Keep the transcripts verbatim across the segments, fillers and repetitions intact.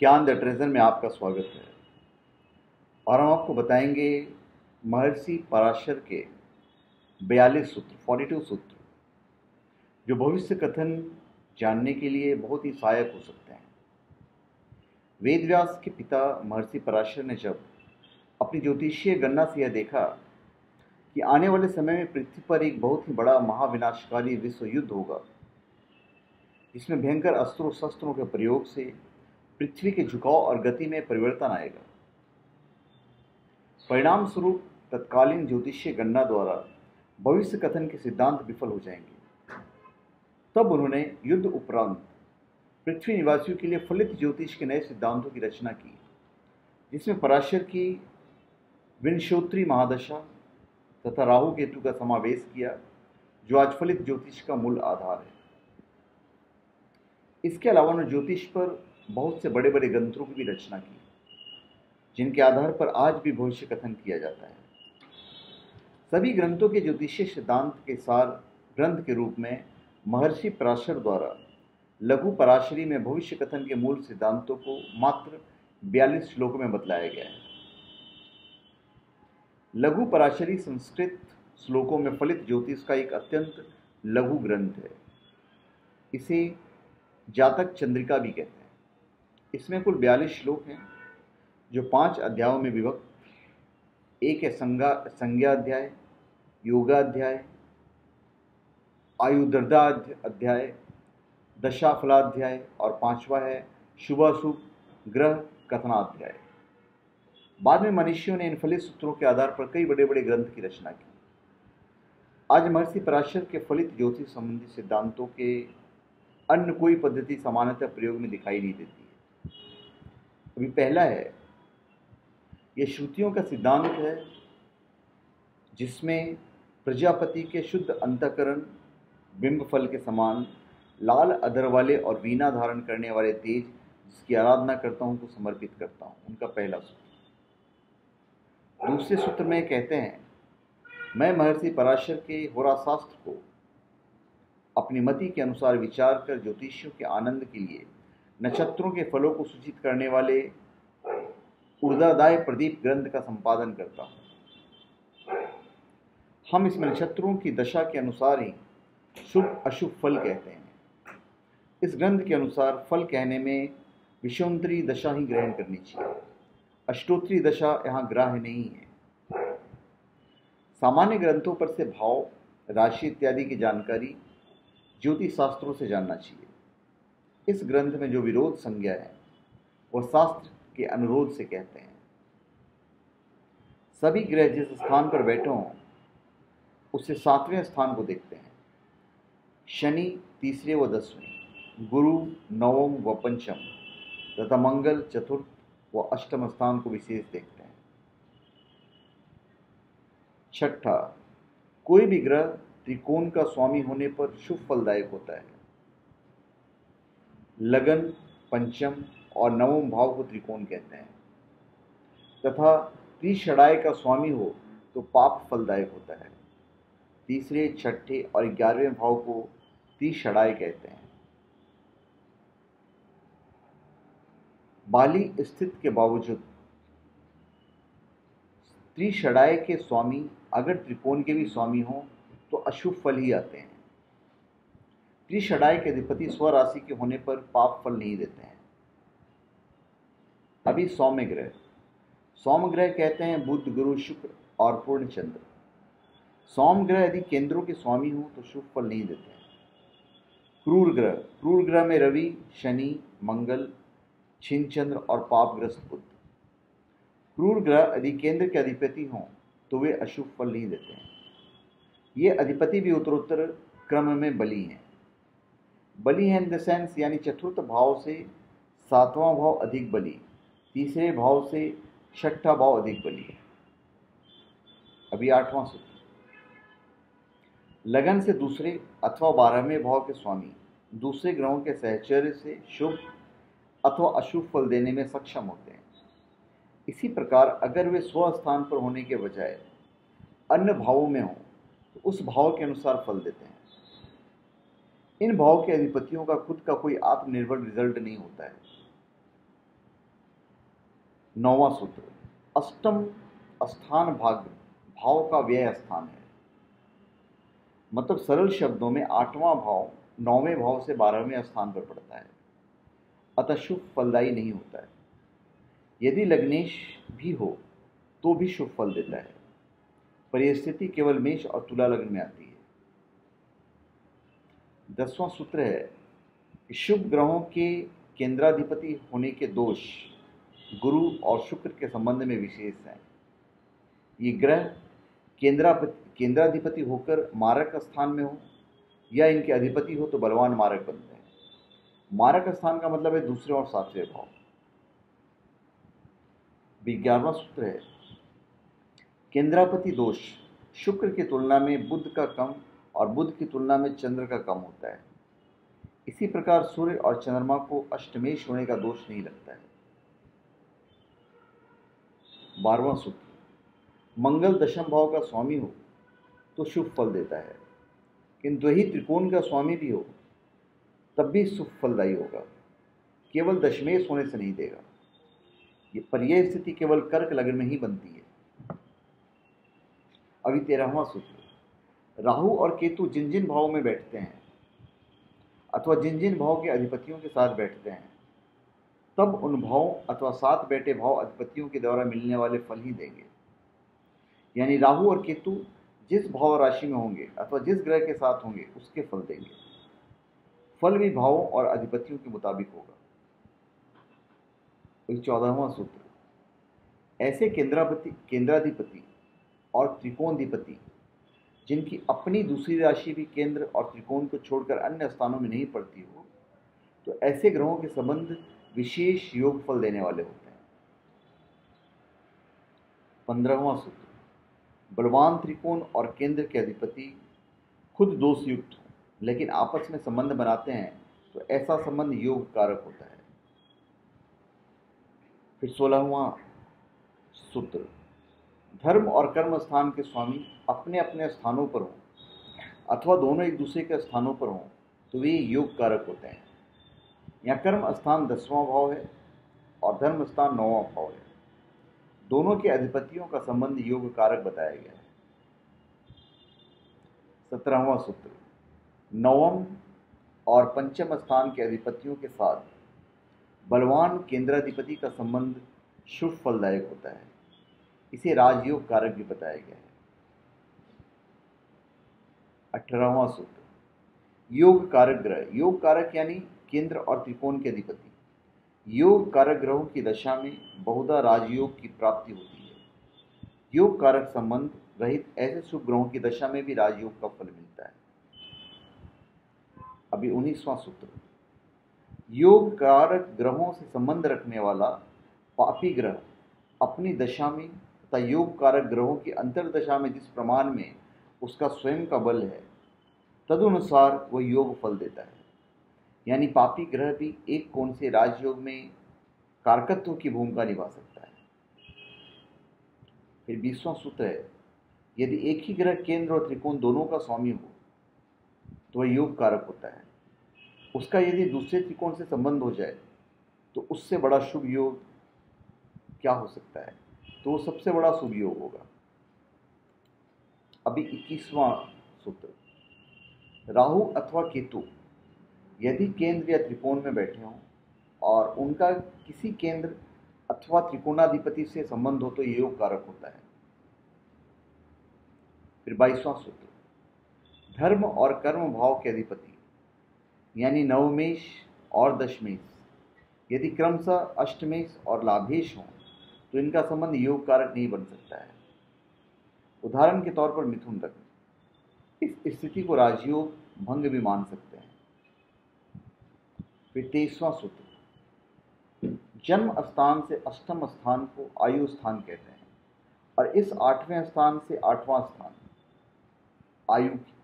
ज्ञान the treasure में आपका स्वागत है। और हम आपको बताएंगे महर्षि पराशर के बयालीस सूत्र बयालीस सूत्र जो भविष्य कथन जानने के लिए बहुत ही सहायक हो सकते हैं। वेद व्यास के पिता महर्षि पराशर ने जब अपनी ज्योतिषीय गणना से यह देखा कि आने वाले समय में पृथ्वी पर एक बहुत ही बड़ा महाविनाशकारी विश्व युद्ध होगा, इसमें भयंकर अस्त्रों शस्त्रों के प्रयोग से पृथ्वी के झुकाव और गति में परिवर्तन आएगा। परिणाम स्वरूप तत्कालीन ज्योतिषीय गणना द्वारा भविष्य कथन के सिद्धांत विफल हो जाएंगे। तब उन्होंने युद्ध उपरांत पृथ्वी निवासियों के लिए फलित ज्योतिष के नए सिद्धांतों की रचना की, जिसमें पराशर की विंशोत्तरी महादशा तथा राहु केतु का समावेश किया, जो आज फलित ज्योतिष का मूल आधार है। इसके अलावा उन्होंने ज्योतिष पर बहुत से बड़े बड़े ग्रंथों की भी रचना की, जिनके आधार पर आज भी भविष्य कथन किया जाता है। सभी ग्रंथों के ज्योतिषीय सिद्धांत के सार ग्रंथ के रूप में महर्षि पराशर द्वारा लघु पराशरी में भविष्य कथन के मूल सिद्धांतों को मात्र बयालीस श्लोकों में बतलाया गया है। लघु पराशरी संस्कृत श्लोकों में फलित ज्योतिष का एक अत्यंत लघु ग्रंथ है। इसे जातक चंद्रिका भी कहते हैं। इसमें कुल बयालीस श्लोक हैं जो पांच अध्यायों में विभक्त। एक है संघा संज्ञाध्याय, योगाध्याय, उर्ध्वदाय, दशाफलाध्याय और पांचवा है शुभाशु ग्रह कथनाध्याय। बाद में मनुष्यों ने इन फलित सूत्रों के आधार पर कई बड़े बड़े ग्रंथ की रचना की। आज महर्षि पराशर के फलित ज्योतिष संबंधी सिद्धांतों के अन्य कोई पद्धति सामान्यतः प्रयोग में दिखाई नहीं देती है। अभी पहला है, यह श्रुतियों का सिद्धांत है जिसमें प्रजापति के शुद्ध अंतःकरण बिंब फल के समान लाल अधर वाले और वीणा धारण करने वाले तेज जिसकी आराधना करता हूँ को समर्पित करता हूँ, उनका पहला सूत्र। दूसरे सूत्र में कहते हैं, मैं महर्षि पराशर के होराशास्त्र को अपनी मति के अनुसार विचार कर ज्योतिषियों के आनंद के लिए नक्षत्रों के फलों को सूचित करने वाले उर्ध्वदाय प्रदीप ग्रंथ का संपादन करता हूँ। हम इसमें नक्षत्रों की दशा के अनुसार ही शुभ अशुभ फल कहते हैं। इस ग्रंथ के अनुसार फल कहने में विंशोत्तरी दशा ही ग्रहण करनी चाहिए। अष्टोत्तरी दशा यहाँ ग्राह्य नहीं है। सामान्य ग्रंथों पर से भाव, राशि इत्यादि की जानकारी ज्योतिष शास्त्रों से जानना चाहिए। इस ग्रंथ में जो विरोध संज्ञा है वह शास्त्र के अनुरोध से कहते हैं। सभी ग्रह जिस स्थान पर बैठे हों उससे सातवें स्थान को देखते हैं। शनि तीसरे व दसवें, गुरु नवम व पंचम तथा मंगल चतुर्थ व अष्टम स्थान को विशेष देखते हैं। छठा, कोई भी ग्रह त्रिकोण का स्वामी होने पर शुभ फलदायक होता है। लगन, पंचम और नवम भाव को त्रिकोण कहते हैं तथा त्रिषडाय का स्वामी हो तो पाप फलदायक होता है। तीसरे, छठे और ग्यारहवें भाव को त्रिषडाय कहते हैं। बाली स्थिति के बावजूद त्रिषडाय के स्वामी अगर त्रिकोण के भी स्वामी हों तो अशुभ फल ही आते हैं। त्रिषडाय के अधिपति स्वराशि के होने पर पाप फल नहीं देते हैं। अभी सौम्य ग्रह सौम्य ग्रह कहते हैं बुध, गुरु, शुक्र और पूर्ण चंद्र। सौम्य ग्रह यदि केंद्रों के स्वामी हो तो शुभ फल नहीं देते हैं। क्रूर ग्रह क्रूर ग्रह में रवि, शनि, मंगल, छिन्न चंद्र और पापग्रस्त बुध। क्रूर ग्रह यदि केंद्र के अधिपति हों तो वे अशुभ फल नहीं देते हैं। ये अधिपति भी उत्तरोत्तर क्रम में बली हैं। बली हैं इन द सेंस, यानी चतुर्थ भाव से सातवां भाव अधिक बली, तीसरे भाव से छठा भाव अधिक बली है। अभी आठवां सूत्र, लगन से दूसरे अथवा बारहवें भाव के स्वामी दूसरे ग्रहों के सहचर्य से शुभ अथवा अशुभ फल देने में सक्षम होते हैं। इसी प्रकार अगर वे स्वस्थान पर होने के बजाय अन्य भावों में हों तो उस भाव के अनुसार फल देते हैं। इन भाव के अधिपतियों का खुद का कोई आत्मनिर्भर रिजल्ट नहीं होता है। नौवां सूत्र अष्टम स्थान भाग्य भाव का व्यय स्थान है। मतलब सरल शब्दों में आठवां भाव नौवें भाव से बारहवें स्थान पर पड़ता है, अतः शुभ फलदायी नहीं होता है। यदि लग्नेश भी हो तो भी शुभ फल देता है, पर यह स्थिति केवल मेष और तुला लग्न में आती है। दसवां सूत्र है कि शुभ ग्रहों के केंद्राधिपति होने के दोष गुरु और शुक्र के संबंध में विशेष हैं। ये ग्रह केंद्रा केंद्राधिपति होकर मारक स्थान में हो या इनके अधिपति हो तो बलवान मारक बनते हैं। मारक स्थान का मतलब है दूसरे और सातवें भाव। ग्यारहवां सूत्र है केंद्रापति दोष शुक्र की तुलना में बुध का कम और बुध की तुलना में चंद्र का कम होता है। इसी प्रकार सूर्य और चंद्रमा को अष्टमेश होने का दोष नहीं लगता है। बारहवां सूत्र मंगल दशम भाव का स्वामी हो तो शुभ फल देता है, किंतु यही त्रिकोण का स्वामी भी हो तब भी शुभ फलदायी होगा, केवल दशमेश होने से नहीं देगा। पर यह स्थिति केवल कर्क लग्न में ही बनती है। अभी तेरहवां सूत्र राहु और केतु जिन जिन भावों में बैठते हैं अथवा जिन जिन भाव के अधिपतियों के साथ बैठते हैं तब उन भावों अथवा साथ बैठे भाव अधिपतियों के द्वारा मिलने वाले फल ही देंगे। यानी राहु और केतु जिस भाव राशि में होंगे अथवा जिस ग्रह के साथ होंगे उसके फल देंगे। फल भी भावों और अधिपतियों के मुताबिक होगा। चौदहवां सूत्र ऐसे केंद्रापति केंद्राधिपति और त्रिकोणाधिपति जिनकी अपनी दूसरी राशि भी केंद्र और त्रिकोण को छोड़कर अन्य स्थानों में नहीं पड़ती हो तो ऐसे ग्रहों के संबंध विशेष योग फल देने वाले होते हैं। पंद्रहवां सूत्र बलवान त्रिकोण और केंद्र के अधिपति खुद दोषयुक्त हों लेकिन आपस में संबंध बनाते हैं तो ऐसा संबंध योग कारक होता है। फिर सोलहवां सूत्र धर्म और कर्म स्थान के स्वामी अपने अपने स्थानों पर हों अथवा दोनों एक दूसरे के स्थानों पर हों तो वे योग कारक होते हैं। यहाँ कर्म स्थान दसवां भाव है और धर्म स्थान नौवां भाव है। दोनों के अधिपतियों का संबंध योग कारक बताया गया है। सत्रहवां सूत्र नवम और पंचम स्थान के अधिपतियों के साथ बलवान केंद्राधिपति का संबंध शुभ फलदायक होता है। इसे राजयोग कारक भी बताया गया है। अठारहवां सूत्र योग कारक ग्रह योग कारक यानी केंद्र और त्रिकोण के अधिपति योग कारक ग्रहों की दशा में बहुधा राजयोग की प्राप्ति होती है। योग कारक संबंध रहित ऐसे शुभ ग्रहों की दशा में भी राजयोग का फल मिलता है। अभी उन्नीसवां सूत्र योग कारक ग्रहों से संबंध रखने वाला पापी ग्रह अपनी दशा में तथा योग कारक ग्रहों की अंतर्दशा में जिस प्रमाण में उसका स्वयं का बल है तदनुसार वह योग फल देता है। यानी पापी ग्रह भी एक कोण से राजयोग में कारकत्व की भूमिका निभा सकता है। फिर बीसवां सूत्र है यदि एक ही ग्रह केंद्र और त्रिकोण दोनों का स्वामी हो तो वह योग कारक होता है। उसका यदि दूसरे त्रिकोण से संबंध हो जाए तो उससे बड़ा शुभ योग क्या हो सकता है, तो वो सबसे बड़ा शुभ योग होगा। अभी इक्कीसवां सूत्र राहु अथवा केतु यदि केंद्र या त्रिकोण में बैठे हों और उनका किसी केंद्र अथवा त्रिकोणाधिपति से संबंध हो तो ये योग कारक होता है। फिर बाईसवां सूत्र धर्म और कर्म भाव के अधिपति यानी नवमेश और दशमेश यदि क्रमशः अष्टमेश और लाभेश हों तो इनका संबंध योग कारक नहीं बन सकता है। उदाहरण के तौर पर मिथुन लग्न इस स्थिति को राजयोग भंग भी मान सकते हैं। फिर तेईसवां सूत्र जन्म स्थान से अष्टम स्थान को आयु स्थान कहते हैं और इस आठवें स्थान से आठवां स्थान आयु की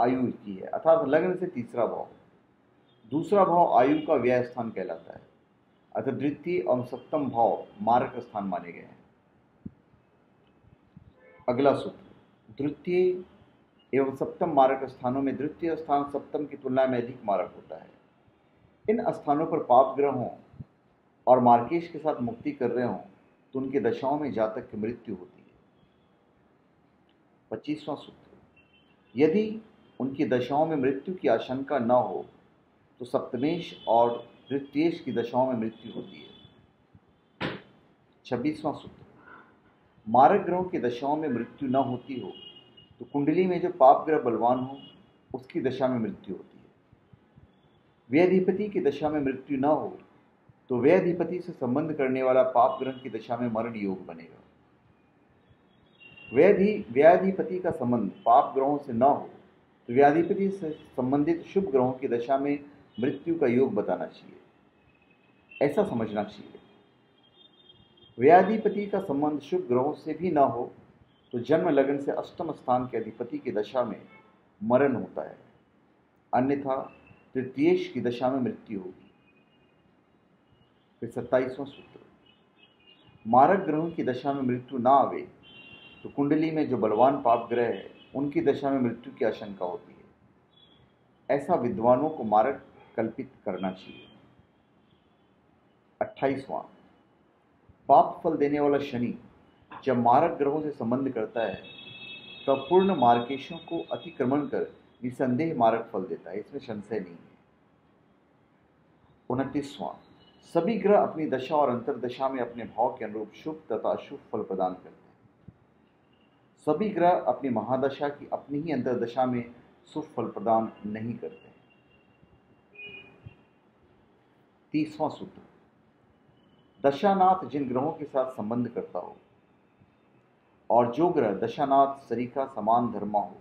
आयु की है, अर्थात लग्न से तीसरा भाव। दूसरा भाव आयु का व्यय स्थान कहलाता है, अर्थात द्वितीय और सप्तम भाव मारक स्थान माने गए हैं। अगला सूत्र द्वितीय एवं सप्तम मारक स्थानों में द्वितीय स्थान सप्तम की तुलना में अधिक मारक होता है। इन स्थानों पर पाप ग्रह हों और मार्केश के साथ मुक्ति कर रहे हों तो उनकी दशाओं में जातक की मृत्यु होती है। पच्चीसवां सूत्र, यदि उनकी दशाओं में मृत्यु की आशंका न हो तो सप्तमेश और तृतीयेश की दशाओं में मृत्यु होती है। छब्बीसवां सूत्र, मारक ग्रहों की दशाओं में मृत्यु न होती हो तो कुंडली में जो पाप ग्रह बलवान हो उसकी दशा में मृत्यु होती है। व्यधिपति की दशा में मृत्यु न हो तो व्यधिपति से संबंध करने वाला पाप ग्रह की दशा में मरण योग बनेगा। व्यधि व्याधिपति का संबंध पाप ग्रहों से न हो तो व्याधिपति से संबंधित शुभ ग्रहों की दशा में मृत्यु का योग बताना चाहिए, ऐसा समझना चाहिए। व्याधिपति का संबंध शुभ ग्रहों से भी न हो तो जन्म लगन से अष्टम स्थान के अधिपति की दशा में मरण होता है, अन्यथा तृतीयेश की दशा में मृत्यु होगी। फिर सत्ताईसवां सूत्र, मारक ग्रहों की दशा में मृत्यु ना आवे तो कुंडली में जो बलवान पाप ग्रह है उनकी दशा में मृत्यु की आशंका होती है, ऐसा विद्वानों को मारक कल्पित करना चाहिए। अट्ठाईसवां, पाप फल देने वाला शनि जब मारक ग्रहों से संबंध करता है तब तो पूर्ण मार्केशों को अतिक्रमण कर निसंदेह मारक फल देता है, इसमें संशय नहीं है। उनतीसवां, सभी ग्रह अपनी दशा और अंतर्दशा में अपने भाव के अनुरूप शुभ तथा अशुभ फल प्रदान करते हैं। सभी ग्रह अपनी महादशा की अपनी ही अंतर्दशा में शुभ फल प्रदान नहीं करते। तीसवां सूत्र, दशानाथ जिन ग्रहों के साथ संबंध करता हो और जो ग्रह दशानाथ सरीका समान धर्मा हो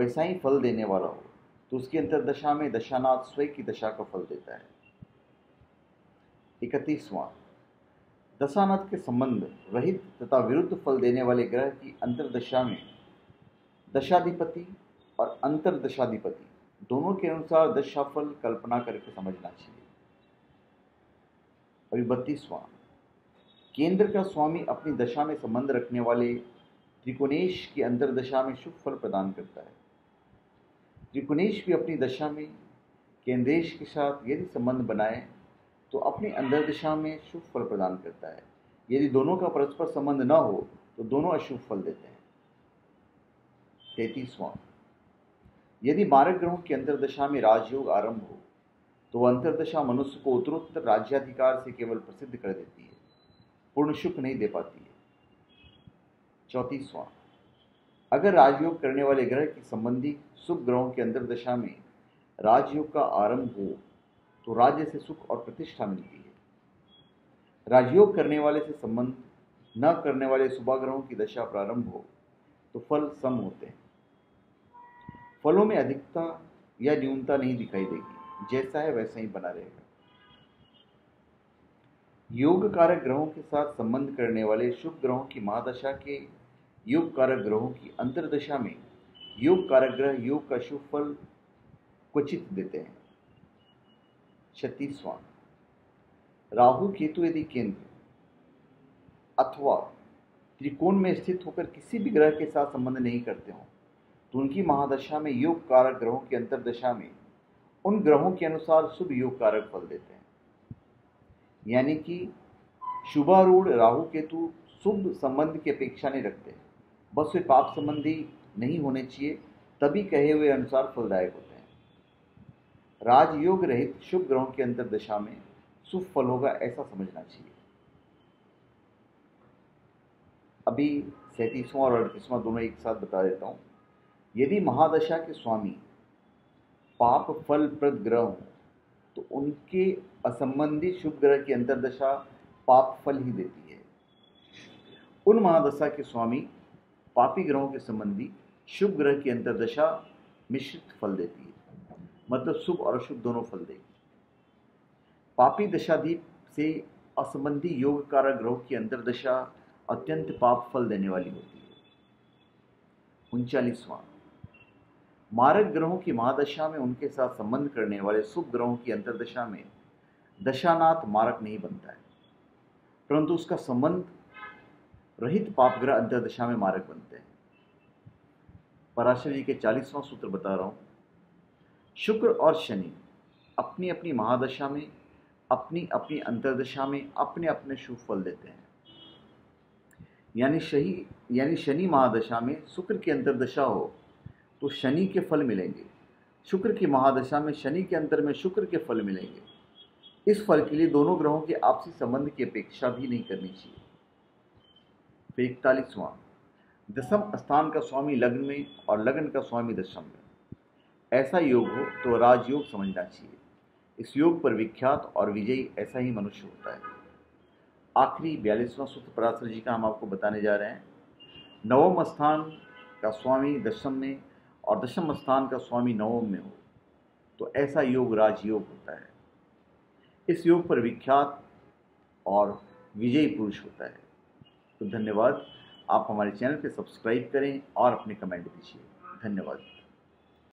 वैसा ही फल देने वाला हो तो उसकी अंतर्दशा में दशानाथ स्वयं की दशा का फल देता है। इकतीसवां, दशानाथ के संबंध रहित तथा विरुद्ध फल देने वाले ग्रह की अंतर्दशा में दशाधिपति और अंतर्दशाधिपति दोनों के अनुसार दशाफल कल्पना करके समझना चाहिए। अभी बत्तीसवां, केंद्र का स्वामी अपनी दशा में संबंध रखने वाले त्रिकोणेश की अंतर्दशा में शुभ फल प्रदान करता है। त्रिकोणेश भी अपनी दशा में केंद्रेश के साथ यदि संबंध बनाए तो अपनी अंतर्दशा में शुभ फल प्रदान करता है। यदि दोनों का परस्पर संबंध न हो तो दोनों अशुभ फल देते हैं। तैंतीसवां, यदि मारक ग्रहों की अंतर्दशा में राजयोग आरंभ हो तो वह अंतर्दशा मनुष्य को उत्तरोत्तर राज्याधिकार से केवल प्रसिद्ध कर देती है, पूर्ण सुख नहीं दे पाती है। चौंतीसवां, अगर राजयोग करने वाले ग्रह की संबंधी शुभ ग्रहों के अंतर्दशा में राजयोग का आरंभ हो तो राज्य से सुख और प्रतिष्ठा मिलती है। राजयोग करने वाले से संबंध न करने वाले शुभाग्रहों की दशा प्रारंभ हो तो फल सम होते हैं। फलों में अधिकता या न्यूनता नहीं दिखाई देगी, जैसा है वैसा ही बना रहेगा। योग कारक ग्रहों के साथ संबंध करने वाले शुभ ग्रहों की महादशा के योग कारक ग्रहों की अंतर्दशा में योग कारक ग्रह योग का शुभ फल क्वचित देते हैं। छत्तीसवां, राहु केतु यदि केंद्र अथवा त्रिकोण में स्थित होकर किसी भी ग्रह के साथ संबंध नहीं करते हों तो उनकी महादशा में योग कारक ग्रहों की अंतर्दशा में उन ग्रहों के अनुसार शुभ योग कारक फल देते हैं। यानी कि शुभारूढ़ राहु केतु शुभ संबंध की अपेक्षा नहीं रखते, बस वे पाप संबंधी नहीं होने चाहिए, तभी कहे हुए अनुसार फलदायक होते हैं। राजयोग रहित शुभ ग्रहों की अंतर्दशा में शुभ फल होगा, ऐसा समझना चाहिए। अभी सैंतीसवां और अड़तीसवां दोनों एक साथ बता देता हूँ। यदि महादशा के स्वामी पाप फल प्रद ग्रह हों तो उनके असंबंधी शुभ ग्रह की अंतर्दशा पाप फल ही देती है। उन महादशा के स्वामी पापी ग्रहों के संबंधी शुभ ग्रह की अंतर्दशा मिश्रित फल देती है, मतलब शुभ और अशुभ दोनों फल देगी। पापी दशाधीप से असंबंधी योग कारक ग्रहों की अंतर्दशा अत्यंत पाप फल देने वाली होती है। उनचालीसवां, मारक ग्रहों की महादशा में उनके साथ संबंध करने वाले शुभ ग्रहों की अंतर्दशा में दशानाथ मारक नहीं बनता है, परंतु उसका संबंध रहित पाप ग्रह अंतर्दशा में मारक बनते हैं। पराशर जी के चालीसवां सूत्र बता रहा हूँ। शुक्र और शनि अपनी अपनी महादशा में अपनी अपनी अंतर्दशा में अपने अपने शुभ फल देते हैं। यानी शनि यानी शनि महादशा में शुक्र की अंतर्दशा हो तो शनि के फल मिलेंगे, शुक्र की महादशा में शनि के अंतर में शुक्र के फल मिलेंगे। इस फल के लिए दोनों ग्रहों के आपसी संबंध की अपेक्षा भी नहीं करनी चाहिए। फिर इकतालीसवां, दशम स्थान का स्वामी लग्न में और लग्न का स्वामी दशम में। ऐसा योग हो तो राजयोग समझना चाहिए। इस योग पर विख्यात और विजयी ऐसा ही मनुष्य होता है। आखिरी बयालीसवां सूत्र पराशर जी का हम आपको बताने जा रहे हैं। नवम स्थान का स्वामी दशम में और दशम स्थान का स्वामी नवम में हो तो ऐसा योग राजयोग होता है। इस योग पर विख्यात और विजयी पुरुष होता है। तो धन्यवाद, आप हमारे चैनल पे सब्सक्राइब करें और अपने कमेंट दीजिए। धन्यवाद।